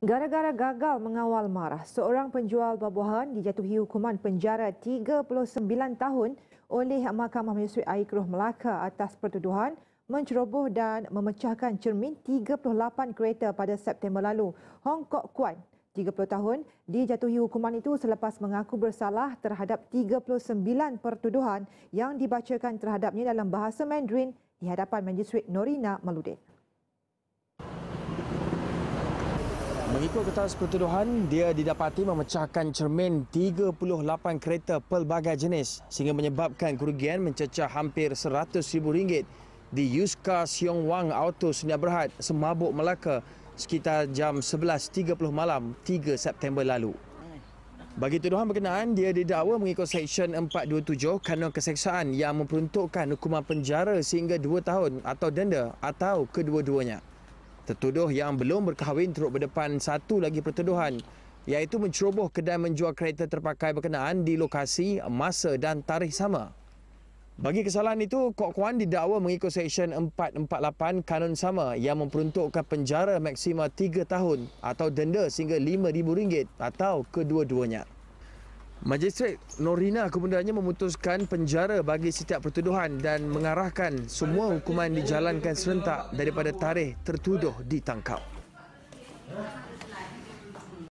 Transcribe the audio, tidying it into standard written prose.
Gara-gara gagal mengawal marah, seorang penjual buah-buahan dijatuhi hukuman penjara 39 tahun oleh Mahkamah Majistret Ayer Keroh Melaka atas pertuduhan menceroboh dan memecahkan cermin 38 kereta pada September lalu. Hong Kok Kuan, 30 tahun, dijatuhi hukuman itu selepas mengaku bersalah terhadap 39 pertuduhan yang dibacakan terhadapnya dalam bahasa Mandarin di hadapan Majistret Norina Meludin. Mengikut kertas pertuduhan, dia didapati memecahkan cermin 38 kereta pelbagai jenis sehingga menyebabkan kerugian mencecah hampir RM100,000 di Yuska Siong Wang Auto Sunyabrahat, Semabuk, Melaka sekitar jam 11.30 malam 3 September lalu. Bagi tuduhan berkenaan, dia didakwa mengikut Seksyen 427 Kanun Keseksaan yang memperuntukkan hukuman penjara sehingga 2 tahun atau denda atau kedua-duanya. Tertuduh yang belum berkahwin turut berdepan satu lagi pertuduhan, iaitu menceroboh kedai menjual kereta terpakai berkenaan di lokasi, masa dan tarikh sama. Bagi kesalahan itu, Kok Kuan didakwa mengikut Seksyen 448 Kanun Sama yang memperuntukkan penjara maksima 3 tahun atau denda sehingga RM5,000 atau kedua-duanya. Majistret Norina kemudiannya memutuskan penjara bagi setiap pertuduhan dan mengarahkan semua hukuman dijalankan serentak daripada tarikh tertuduh ditangkap.